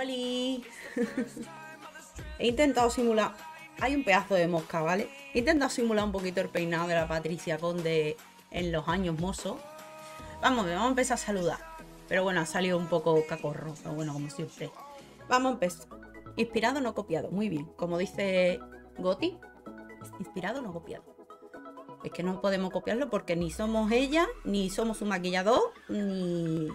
¡Oli! He intentado simular... Hay un pedazo de mosca, ¿vale? He intentado simular un poquito el peinado de la Patricia Conde en los años mozos. Vamos a empezar a saludar. Pero bueno, ha salido un poco cacorro, pero bueno, como siempre. Vamos a empezar. Inspirado, no copiado. Muy bien. Como dice Goti, inspirado, no copiado. Es que no podemos copiarlo porque ni somos ella, ni somos su maquillador, ni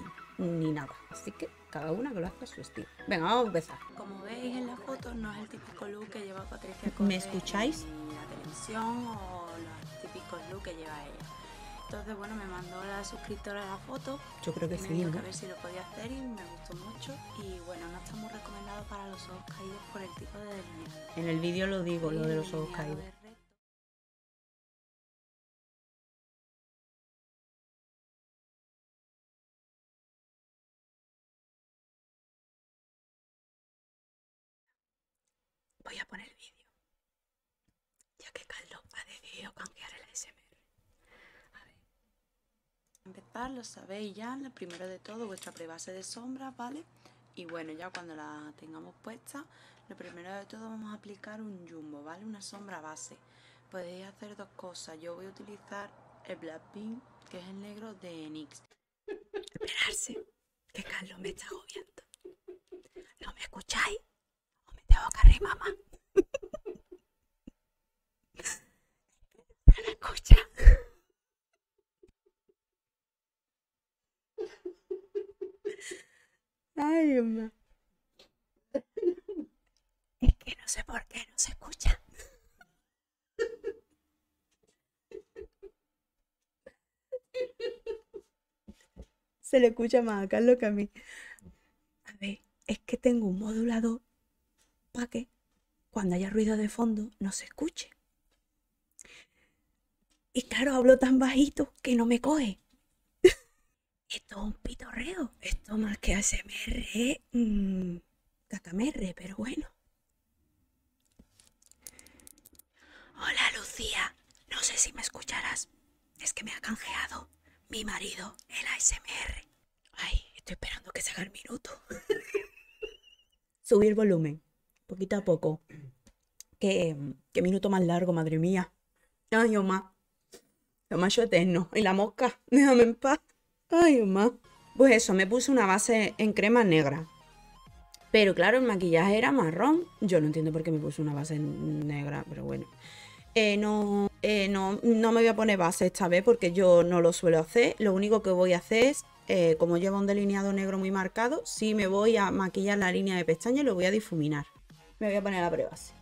nada. Así que cada una que lo hace a su estilo. Venga, vamos a empezar. Como veis en las fotos, no es el típico look que lleva Patricia Conde. ¿Me escucháis? La televisión o los típicos look que lleva ella. Entonces, bueno, me mandó la suscriptora la foto. Yo creo que sí, me dijo, ¿no?, que a ver si lo podía hacer y me gustó mucho. Y bueno, no está muy recomendado para los ojos caídos por el tipo de delineado. En el vídeo lo digo, lo de los ojos caídos. Voy a poner el vídeo, ya que Carlos ha decidido cambiar el SMR. A ver. Empezar, lo sabéis ya, lo primero de todo, vuestra prebase de sombras, ¿vale? Y bueno, ya cuando la tengamos puesta, lo primero de todo vamos a aplicar un jumbo, ¿vale? Una sombra base. Podéis hacer dos cosas. Yo voy a utilizar el Black Pink, que es el negro de NYX. Esperarse, que Carlos me está agobiando. ¿No me escucháis? Carri mamá. ¿Me escucha? Ay, mamá. Es que no sé por qué no se escucha. Se le escucha más a Carlos que a mí. A ver, es que tengo un modulador para que cuando haya ruido de fondo no se escuche. Y claro, hablo tan bajito que no me coge. Esto es un pitorreo. Esto más que ASMR, cacamerre, pero bueno. Hola, Lucía. No sé si me escucharás. Es que me ha canjeado mi marido el ASMR. Ay, estoy esperando que se haga el minuto. Subir el volumen. Poquito a poco. Qué minuto más largo, madre mía. Ay, Omar. Omar, yo eterno. Y la mosca. Déjame en paz. Ay, Omar. Pues eso, me puse una base en crema negra. Pero claro, el maquillaje era marrón. Yo no entiendo por qué me puse una base negra, pero bueno. No me voy a poner base esta vez porque yo no lo suelo hacer. Lo único que voy a hacer es, como lleva un delineado negro muy marcado, sí me voy a maquillar la línea de pestaña y lo voy a difuminar. Me voy a poner la prebase.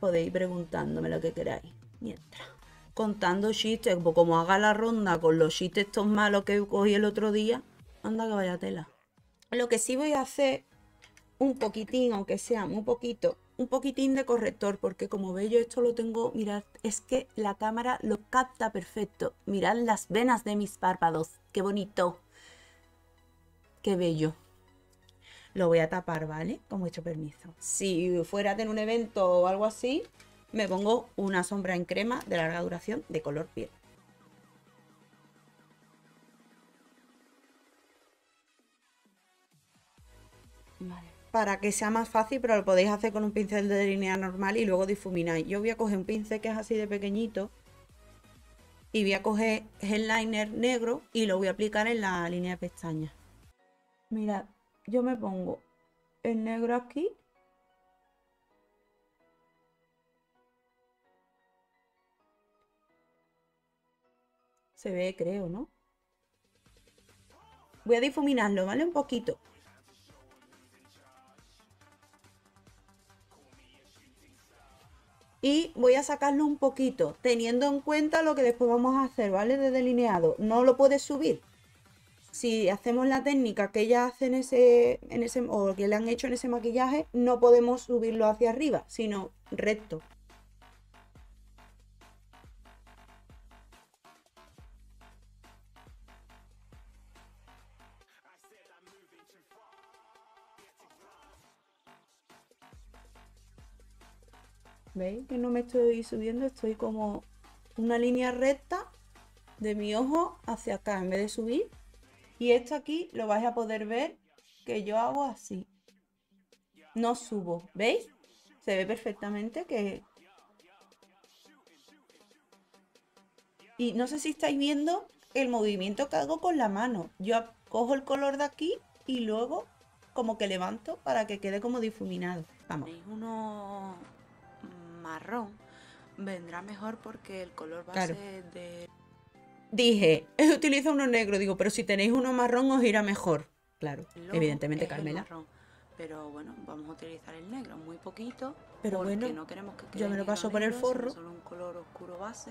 Podéis preguntándome lo que queráis. Mientras. Contando chistes. Como haga la ronda con los chistes estos malos que cogí el otro día. Anda que vaya tela. Lo que sí voy a hacer un poquitín, aunque sea muy poquito. Un poquitín de corrector. Porque como veis yo esto lo tengo. Mirad. Es que la cámara lo capta perfecto. Mirad las venas de mis párpados. Qué bonito. Qué bello. Lo voy a tapar, ¿vale? Con vuestro permiso. Si fuera en un evento o algo así, me pongo una sombra en crema de larga duración de color piel. Vale. Para que sea más fácil, pero lo podéis hacer con un pincel de delinear normal y luego difumináis. Yo voy a coger un pincel que es así de pequeñito y voy a coger gel liner negro y lo voy a aplicar en la línea de pestañas. Mirad. Yo me pongo el negro aquí. Se ve, creo, ¿no? Voy a difuminarlo, ¿vale? Un poquito. Y voy a sacarlo un poquito, teniendo en cuenta lo que después vamos a hacer, ¿vale? De delineado. No lo puedes subir. Si hacemos la técnica que ellas hacen o que le han hecho en ese maquillaje, no podemos subirlo hacia arriba, sino recto. ¿Veis que no me estoy subiendo? Estoy como una línea recta de mi ojo hacia acá en vez de subir. Y esto aquí lo vais a poder ver que yo hago así. no subo. ¿Veis? Se ve perfectamente que... Y no sé si estáis viendo el movimiento que hago con la mano. Yo cojo el color de aquí y luego como que levanto para que quede como difuminado. Vamos. Tenéis uno marrón. Vendrá mejor porque el color va a ser de... Dije, utiliza uno negro. Digo, pero si tenéis uno marrón os irá mejor. Claro, evidentemente, Carmela. Marrón, pero bueno, vamos a utilizar el negro, muy poquito. Pero bueno, no queremos que quede, yo me lo paso por el forro. Solo un color oscuro base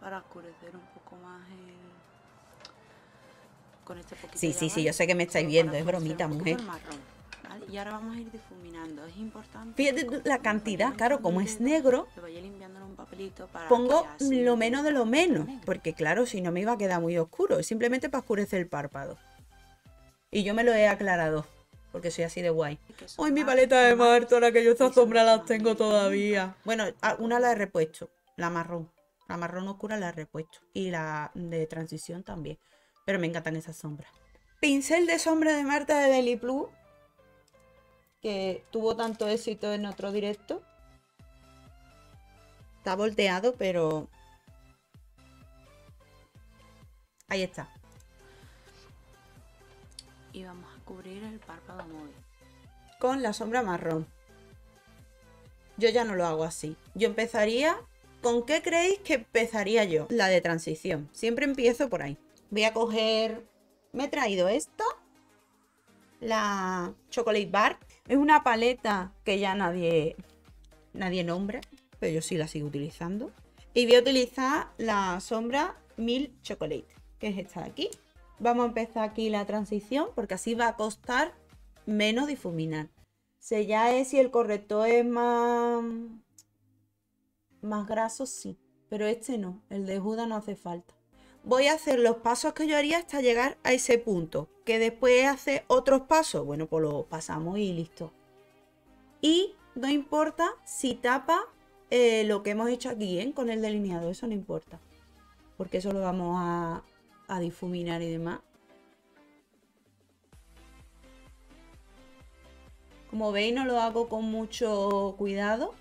para oscurecer un poco más el... Con este poquito. Sí, sí, sí, yo sé que me estáis viendo, es bromita, mujer. Marrón, ¿vale? Y ahora vamos a ir difuminando, es importante. Fíjate la cantidad, claro, como es negro, pongo lo menos de lo menos, porque claro, si no me iba a quedar muy oscuro, simplemente para oscurecer el párpado. Y yo me lo he aclarado, porque soy así de guay. Hoy mi paleta de Marta, la que yo estas sombras las tengo todavía. Bueno, una la he repuesto, la marrón oscura la he repuesto. Y la de transición también, pero me encantan esas sombras. Pincel de sombra de Marta de Deliplu, que tuvo tanto éxito en otro directo. Está volteado, pero... Ahí está. Y vamos a cubrir el párpado móvil con la sombra marrón. Yo ya no lo hago así. Yo empezaría... ¿Con qué creéis que empezaría yo? La de transición. Siempre empiezo por ahí. Voy a coger... Me he traído esta. La Chocolate Bark. Es una paleta que ya nadie nombra. Pero yo sí la sigo utilizando. Y voy a utilizar la sombra Milk Chocolate. Que es esta de aquí. Vamos a empezar aquí la transición porque así va a costar menos difuminar. Si ya es, si el corrector es más graso, sí. Pero este no, el de Huda no hace falta. Voy a hacer los pasos que yo haría hasta llegar a ese punto. Que después hace otros pasos. Bueno, pues lo pasamos y listo. Y no importa si tapa lo que hemos hecho aquí, ¿eh? Con el delineado. Eso no importa. Porque eso lo vamos a difuminar y demás. Como veis, no lo hago con mucho cuidado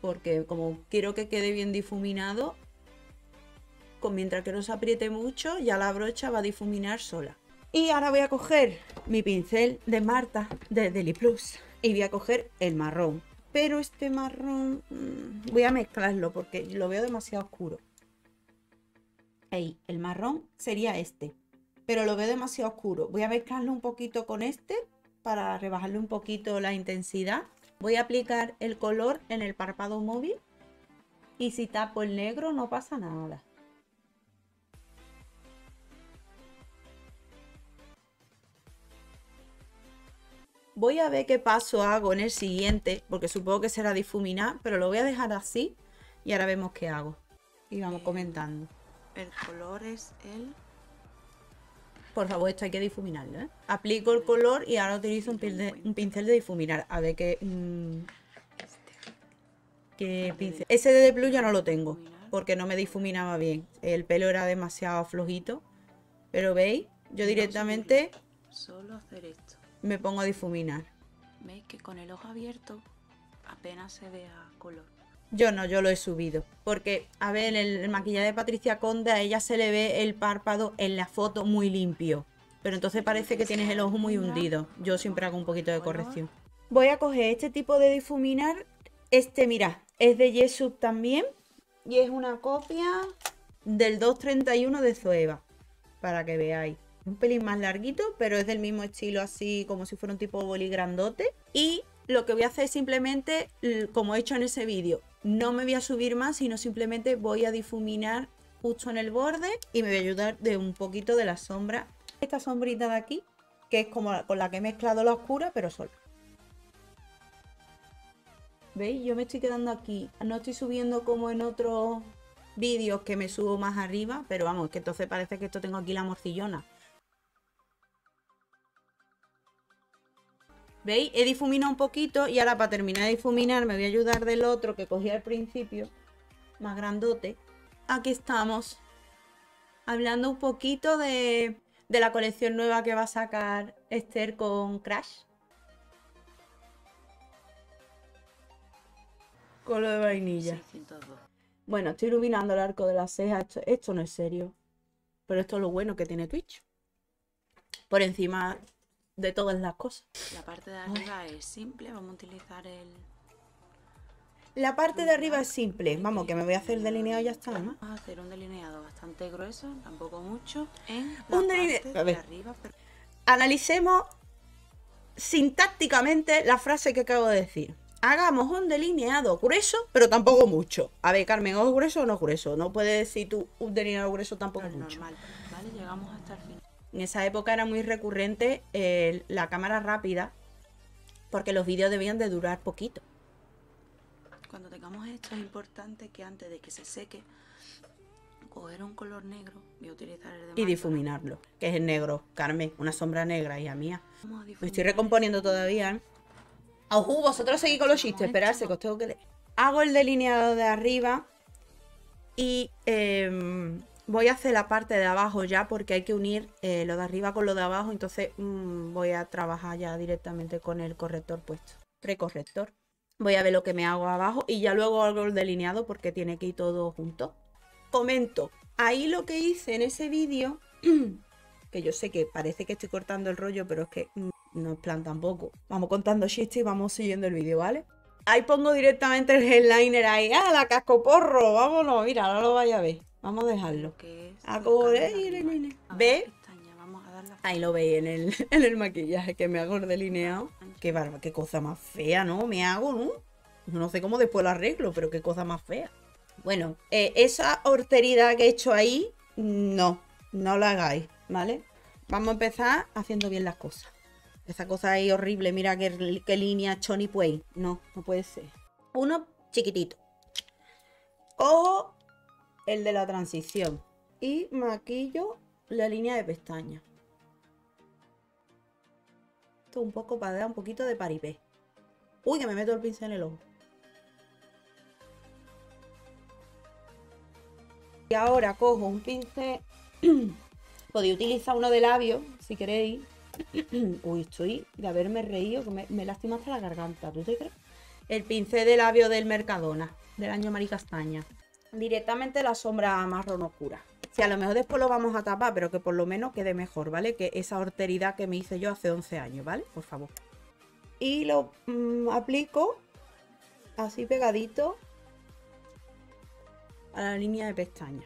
porque como quiero que quede bien difuminado, mientras que no se apriete mucho, ya la brocha va a difuminar sola. Y ahora voy a coger mi pincel de Marta de Deliplus y voy a coger el marrón, pero este marrón voy a mezclarlo porque lo veo demasiado oscuro. Ahí, el marrón sería este, pero lo veo demasiado oscuro. Voy a mezclarlo un poquito con este para rebajarle un poquito la intensidad. Voy a aplicar el color en el párpado móvil y si tapo el negro no pasa nada. Voy a ver qué paso hago en el siguiente porque supongo que será difuminar, pero lo voy a dejar así y ahora vemos qué hago y vamos comentando. El color es el... Por favor, esto hay que difuminarlo, ¿eh? Aplico el color y ahora utilizo un pincel de difuminar. A ver qué... ¿Qué pincel? Ese de Blue ya no lo tengo porque no me difuminaba bien. El pelo era demasiado flojito. Pero veis, yo directamente... Solo hacer esto. Me pongo a difuminar. Veis que con el ojo abierto apenas se vea color. Yo no, yo lo he subido, porque, a ver, el maquillaje de Patricia Conde, a ella se le ve el párpado en la foto muy limpio, pero entonces parece que tienes el ojo muy hundido. Yo siempre hago un poquito de corrección. Voy a coger este tipo de difuminar, este, mirad, es de Yesub también, y es una copia del 231 de Zoeva, para que veáis. Un pelín más larguito, pero es del mismo estilo, así como si fuera un tipo boli grandote, y... Lo que voy a hacer es simplemente, como he hecho en ese vídeo, no me voy a subir más, sino simplemente voy a difuminar justo en el borde y me voy a ayudar de un poquito de la sombra. Esta sombrita de aquí, que es como con la que he mezclado la oscura, pero sola. ¿Veis? Yo me estoy quedando aquí. No estoy subiendo como en otros vídeos que me subo más arriba, pero vamos, que entonces parece que esto tengo aquí la morcillona. ¿Veis? He difuminado un poquito y ahora para terminar de difuminar me voy a ayudar del otro que cogí al principio, más grandote. Aquí estamos, hablando un poquito de la colección nueva que va a sacar Esther con Crash. color de vainilla. 602. Bueno, estoy iluminando el arco de las cejas. Esto no es serio. Pero esto es lo bueno que tiene Twitch. Por encima de todas las cosas. La parte de arriba es simple. Vamos a utilizar el... La parte de arriba es simple. Vamos, que me voy a hacer delineado y ya está, ¿no? Vamos a hacer un delineado bastante grueso, tampoco mucho. En la parte de arriba. Pero... Analicemos sintácticamente la frase que acabo de decir. Hagamos un delineado grueso, pero tampoco mucho. A ver, Carmen, ¿o grueso o no grueso? No puedes decir tú un delineado grueso tampoco mucho. Normal, ¿vale? Llegamos hasta el final. En esa época era muy recurrente la cámara rápida, porque los vídeos debían de durar poquito. Cuando tengamos esto, es importante que antes de que se seque, coger un color negro y utilizar el de Marta. Y difuminarlo, que es el negro, Carmen, una sombra negra, hija mía. Me estoy recomponiendo todavía, ¿eh? Ojo, vosotros seguís con los chistes, esperarse, que os tengo que leer. Hago el delineado de arriba y voy a hacer la parte de abajo ya, porque hay que unir lo de arriba con lo de abajo. Entonces voy a trabajar ya directamente con el corrector puesto, precorrector. Voy a ver lo que me hago abajo y ya luego hago el delineado, porque tiene que ir todo junto. Comento, ahí lo que hice en ese vídeo, que yo sé que parece que estoy cortando el rollo, pero es que... No es plan tampoco. Vamos contando chistes y vamos siguiendo el vídeo, ¿vale? Ahí pongo directamente el headliner ahí. ¡Ah, la cascoporro! Vámonos, mira, ahora lo vaya a ver. Vamos a dejarlo. A correr y el... ¿Ve? Ahí lo veis en el maquillaje, que me hago el delineado. Qué barba, qué cosa más fea, ¿no? Me hago, ¿no? No sé cómo después lo arreglo, pero qué cosa más fea. Bueno, esa austeridad que he hecho ahí, no la hagáis, ¿vale? Vamos a empezar haciendo bien las cosas. Esa cosa ahí horrible, mira qué línea Choni Puey. No puede ser. Uno chiquitito. Cojo el de la transición y maquillo la línea de pestaña. Esto un poco para dar un poquito de paripé. Uy, que me meto el pincel en el ojo. Y ahora cojo un pincel. Podéis utilizar uno de labio, si queréis. Uy, estoy de haberme reído, que me lastima hasta la garganta, ¿tú te crees? El pincel de labio del Mercadona, del año Maricastaña. Directamente la sombra marrón oscura. Si a lo mejor después lo vamos a tapar, pero que por lo menos quede mejor, ¿vale? Que esa austeridad que me hice yo hace 11 años, ¿vale? Por favor. Y lo aplico así pegadito a la línea de pestañas.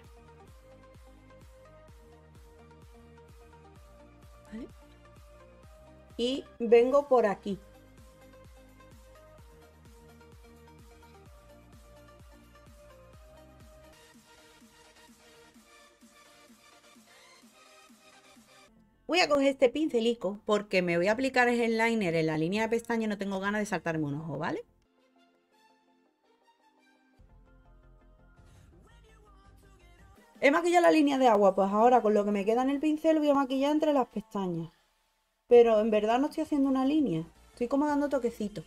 ¿Vale? Y vengo por aquí. Voy a coger este pincelico porque me voy a aplicar el eyeliner en la línea de pestaña y no tengo ganas de saltarme un ojo, ¿vale? He maquillado la línea de agua, pues ahora con lo que me queda en el pincel voy a maquillar entre las pestañas. Pero en verdad no estoy haciendo una línea. Estoy como dando toquecitos.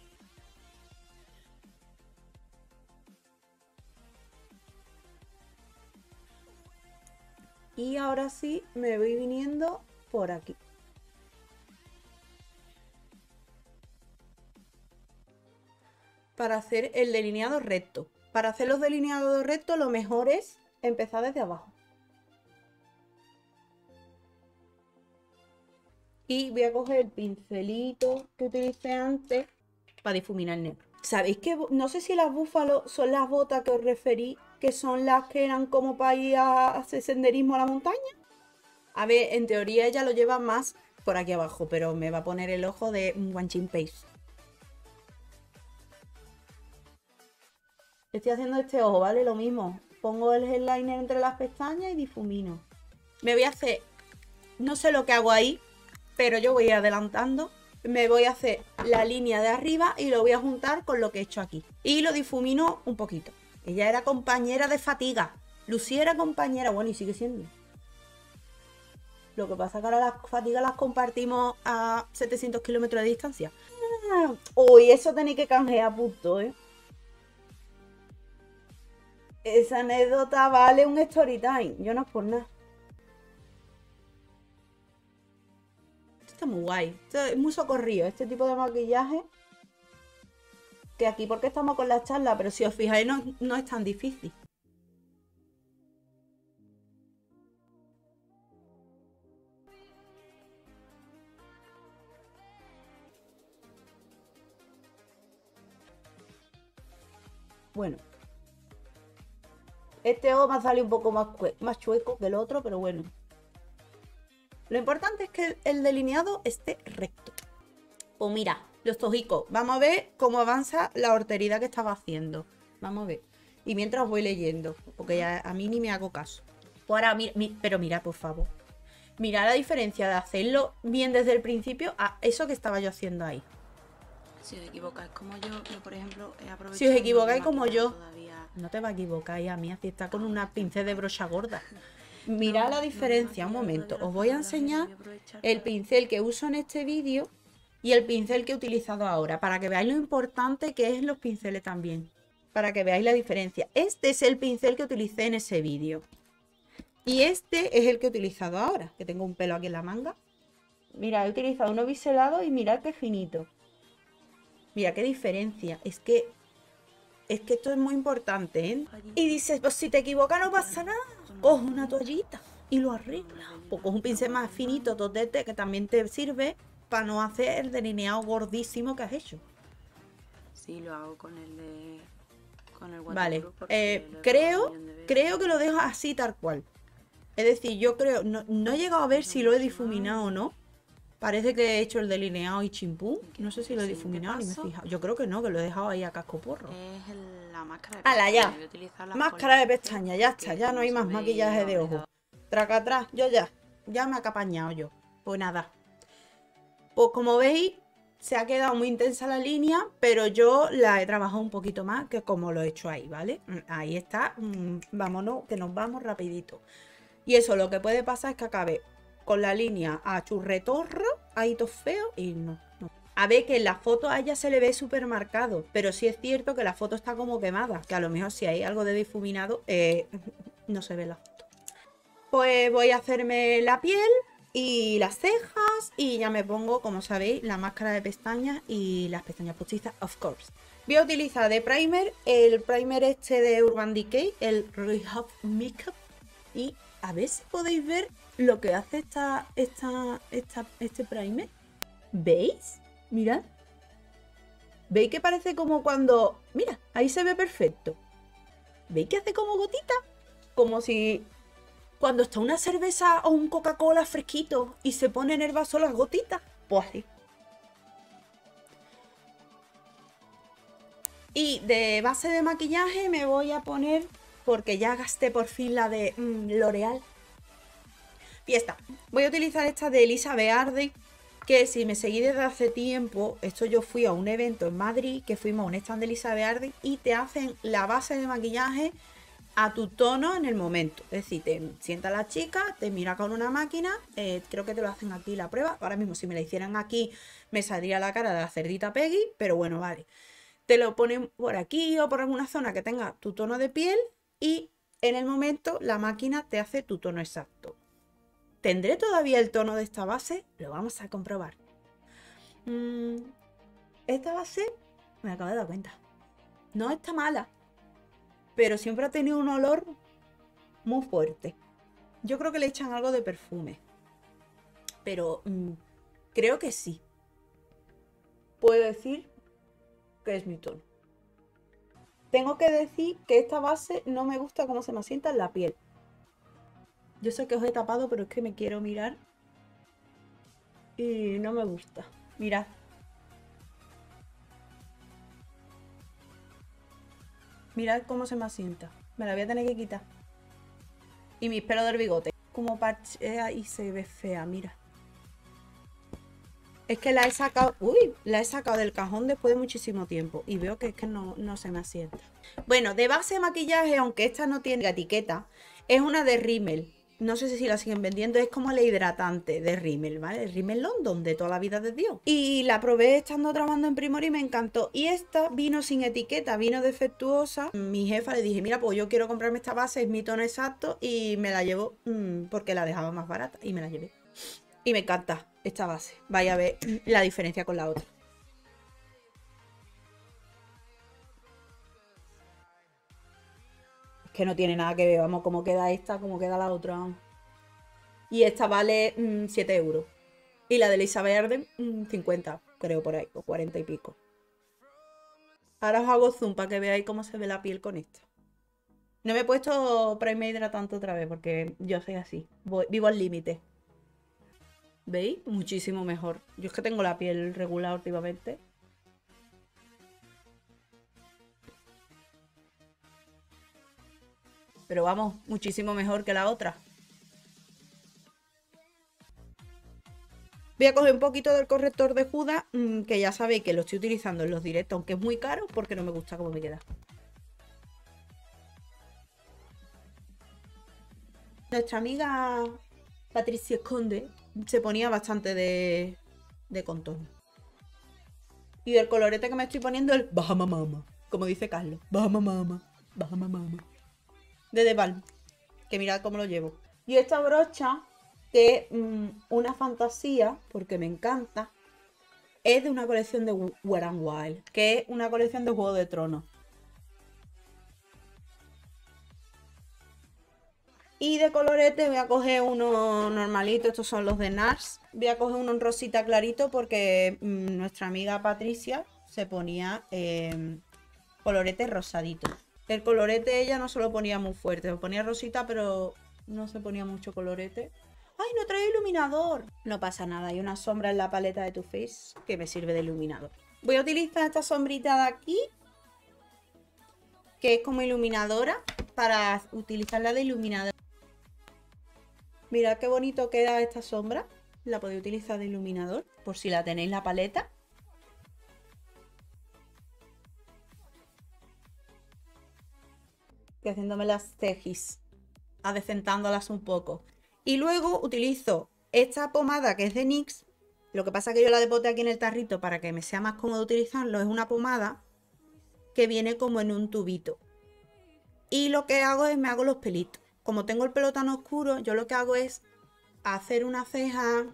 Y ahora sí me voy viniendo por aquí. Para hacer el delineado recto. Para hacer los delineados rectos lo mejor es empezar desde abajo. Y voy a coger el pincelito que utilicé antes para difuminar el negro. ¿Sabéis que no sé si las búfalos son las botas que os referí, que son las que eran como para ir a hacer senderismo a la montaña? A ver, en teoría ella lo lleva más por aquí abajo, pero me va a poner el ojo de guanchín paste. Estoy haciendo este ojo, ¿vale? Lo mismo. Pongo el headliner entre las pestañas y difumino. Me voy a hacer... No sé lo que hago ahí, pero yo voy adelantando, me voy a hacer la línea de arriba y lo voy a juntar con lo que he hecho aquí. Y lo difumino un poquito. Ella era compañera de fatiga. Lucía era compañera, bueno, y sigue siendo. Lo que pasa es que ahora las fatigas las compartimos a 700 kilómetros de distancia. Uy, eso tenéis que canjear, punto, ¿eh? Esa anécdota vale un story time. Yo no es por nada. Muy guay, es muy socorrido este tipo de maquillaje, que aquí porque estamos con la charla, pero si os fijáis no es tan difícil. Bueno, este ojo me ha salido un poco más chueco que el otro, pero bueno. Lo importante es que el delineado esté recto. Pues mira, los tojicos. Vamos a ver cómo avanza la horteridad que estaba haciendo. Vamos a ver. Y mientras voy leyendo, porque ya a mí ni me hago caso. Pues ahora, pero mira, por favor. Mira la diferencia de hacerlo bien desde el principio a eso que estaba yo haciendo ahí. Si os equivocáis como yo por ejemplo, he aprovechado... Si os equivocáis como yo... Todavía... No te va a equivocar, a mí así está con una pincel de brocha gorda. Mirad la diferencia, un momento. Os voy a enseñar el pincel que uso en este vídeo y el pincel que he utilizado ahora, para que veáis lo importante que es los pinceles también. Para que veáis la diferencia. Este es el pincel que utilicé en ese vídeo. Y este es el que he utilizado ahora, que tengo un pelo aquí en la manga. Mirad, he utilizado uno biselado y mirad qué finito. Mira, qué diferencia. Es que esto es muy importante, ¿eh? Y dices, pues si te equivocas no pasa nada. Coge una toallita y lo arreglas. O coge un pincel más finito, 2DT, que también te sirve para no hacer el delineado gordísimo que has hecho. Sí, lo hago con el de... Con el waterproof. Vale, creo que lo dejo así tal cual. Es decir, yo creo... No he llegado a ver si lo he difuminado o no. Parece que he hecho el delineado y chimpú. No sé si lo he difuminado ni me he fijado. Yo creo que no, que lo he dejado ahí a cascoporro. Es la máscara de pestaña. ¡Hala, ya! Máscara de pestaña, ya está. Ya no hay más maquillaje de ojo. Traca atrás, yo ya. Ya me he acapañado yo. Pues nada. Pues como veis, se ha quedado muy intensa la línea, pero yo la he trabajado un poquito más que como lo he hecho ahí, ¿vale? Ahí está. Vámonos, que nos vamos rapidito. Y eso, lo que puede pasar es que acabe... con la línea a churretorro, ahí todo feo, y no. A ver, que en la foto a ella se le ve súper marcado, pero sí es cierto que la foto está como quemada, que a lo mejor si hay algo de difuminado, no se ve la foto. Pues voy a hacerme la piel y las cejas, y ya me pongo, como sabéis, la máscara de pestañas y las pestañas postizas, of course. Voy a utilizar de primer, el primer este de Urban Decay, el Rehab Makeup, y a ver si podéis ver lo que hace este primer. ¿Veis? Mirad. ¿Veis que parece como cuando... Mira, ahí se ve perfecto. ¿Veis que hace como gotita? Como si cuando está una cerveza o un Coca-Cola fresquito y se pone en el vaso las gotitas. Pues así. Y de base de maquillaje me voy a poner... porque ya gasté por fin la de L'Oreal Fiesta. Voy a utilizar esta de Elizabeth Arden, que si me seguís desde hace tiempo, esto yo fui a un evento en Madrid, que fuimos a un stand de Elizabeth Arden, y te hacen la base de maquillaje a tu tono en el momento. Es decir, te sienta la chica, te mira con una máquina, creo que te lo hacen aquí la prueba. Ahora mismo si me la hicieran aquí me saldría la cara de la cerdita Peggy, pero bueno, vale. Te lo ponen por aquí o por alguna zona que tenga tu tono de piel. Y en el momento la máquina te hace tu tono exacto. ¿Tendré todavía el tono de esta base? Lo vamos a comprobar. Esta base, me acabo de dar cuenta, no está mala. Pero siempre ha tenido un olor muy fuerte. Yo creo que le echan algo de perfume. Pero creo que sí. Puedo decir que es mi tono. Tengo que decir que esta base no me gusta cómo se me asienta en la piel. Yo sé que os he tapado, pero es que me quiero mirar. Y no me gusta. Mirad. Mirad cómo se me asienta. Me la voy a tener que quitar. Y mis pelos del bigote. Como parchea y se ve fea, mira. Es que la he sacado, del cajón después de muchísimo tiempo y veo que es que no se me asienta. Bueno, de base de maquillaje, aunque esta no tiene etiqueta, es una de Rimmel. No sé si la siguen vendiendo, es como la hidratante de Rimmel, ¿vale? El Rimmel London de toda la vida de Dios. Y la probé estando trabajando en Primor y me encantó. Y esta vino sin etiqueta, vino defectuosa. Mi jefa le dije, mira, pues yo quiero comprarme esta base, es mi tono exacto, y me la llevo porque la dejaba más barata y me la llevé. Y me encanta esta base. Vaya a ver la diferencia con la otra. que no tiene nada que ver, vamos, cómo queda esta, cómo queda la otra. Y esta vale 7 euros. Y la de Elizabeth Arden, 50, creo, por ahí, o 40 y pico. Ahora os hago zoom para que veáis cómo se ve la piel con esta. No me he puesto primer hidratante otra vez porque yo soy así. Vivo al límite. ¿Veis? Muchísimo mejor. Yo es que tengo la piel regular últimamente. Pero vamos, muchísimo mejor que la otra. Voy a coger un poquito del corrector de Huda, que ya sabéis que lo estoy utilizando en los directos, aunque es muy caro porque no me gusta cómo me queda. Nuestra amiga Patricia Conde se ponía bastante de contorno. Y el colorete que me estoy poniendo es el Bahama Mama, como dice Carlos. Bahama Mama, Bahama Mama. De The Balm, que mirad cómo lo llevo. Y esta brocha, que es una fantasía, porque me encanta, es de una colección de War and Wild, que es una colección de Juego de Tronos. Y de colorete voy a coger uno normalito, estos son los de Nars. Voy a coger uno en rosita clarito porque nuestra amiga Patricia se ponía colorete rosadito. El colorete ella no se lo ponía muy fuerte, lo ponía rosita pero no se ponía mucho colorete. ¡Ay, no trae iluminador! No pasa nada, hay una sombra en la paleta de Too Faced que me sirve de iluminador. Voy a utilizar esta sombrita de aquí, que es como iluminadora, para utilizarla de iluminador. Mirad qué bonito queda esta sombra. La podéis utilizar de iluminador, por si la tenéis la paleta. Estoy haciéndome las cejis, adecentándolas un poco. Y luego utilizo esta pomada que es de NYX. Lo que pasa es que yo la depoté aquí en el tarrito para que me sea más cómodo utilizarlo. Es una pomada que viene como en un tubito. Y lo que hago es me hago los pelitos. Como tengo el pelo tan oscuro, yo lo que hago es hacer una ceja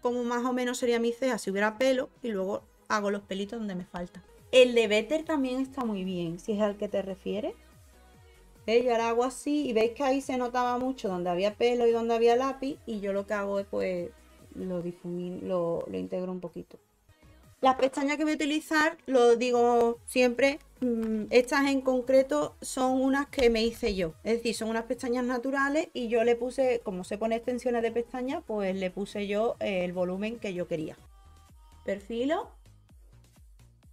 como más o menos sería mi ceja si hubiera pelo, y luego hago los pelitos donde me falta. El de Better también está muy bien, si es al que te refieres. ¿Veis? Yo ahora hago así y veis que ahí se notaba mucho donde había pelo y donde había lápiz, y yo lo que hago es pues lo difumino, lo integro un poquito. Las pestañas que voy a utilizar, lo digo siempre, estas en concreto son unas que me hice yo. Es decir, son unas pestañas naturales y yo le puse, como se pone extensiones de pestañas, pues le puse yo el volumen que yo quería. Perfilo.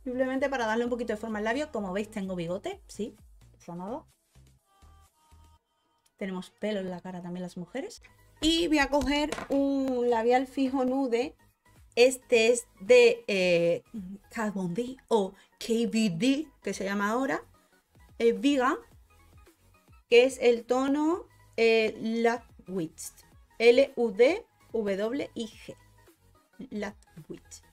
Simplemente para darle un poquito de forma al labio. Como veis tengo bigote, sí, sonado. Tenemos pelo en la cara también las mujeres. Y voy a coger un labial fijo nude. Este es de Kat Von D o KVD, que se llama ahora. Es vegan, que es el tono Latwitz. L-U-D-W-I-G. Latwitz.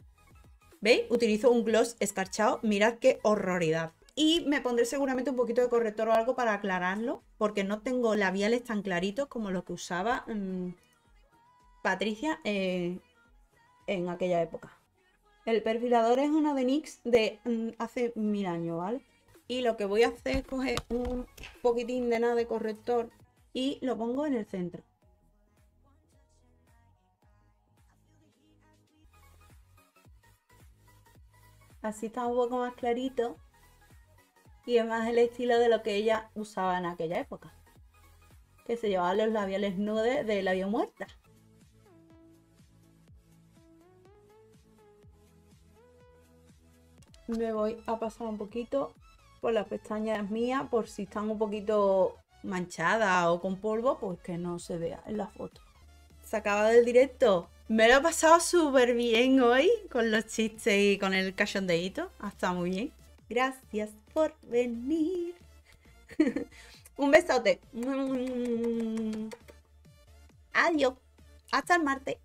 ¿Veis? Utilizo un gloss escarchado. Mirad qué horroridad. Y me pondré seguramente un poquito de corrector o algo para aclararlo, porque no tengo labiales tan claritos como los que usaba Patricia en aquella época. El perfilador es uno de NYX de hace 1000 años, ¿vale? Y lo que voy a hacer es coger un poquitín de nada de corrector y lo pongo en el centro. Así está un poco más clarito y es más el estilo de lo que ella usaba en aquella época, que se llevaba los labiales nudes de labio muerta. Me voy a pasar un poquito por las pestañas mías, por si están un poquito manchadas o con polvo, pues que no se vea en la foto. Se acaba del directo. Me lo he pasado súper bien hoy con los chistes y con el cachondeíto. Ha estado muy bien. Gracias por venir. Un besote. Adiós. Hasta el martes.